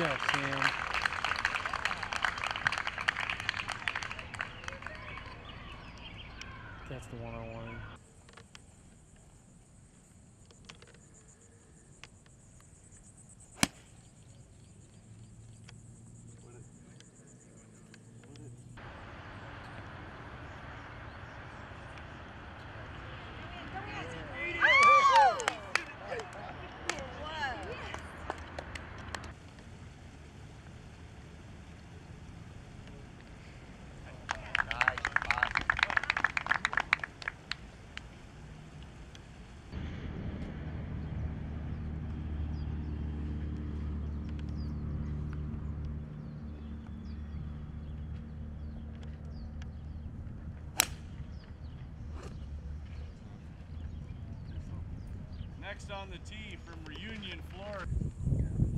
job, Sam. That's the one I wanted. Next on the tee from Reunion, Florida.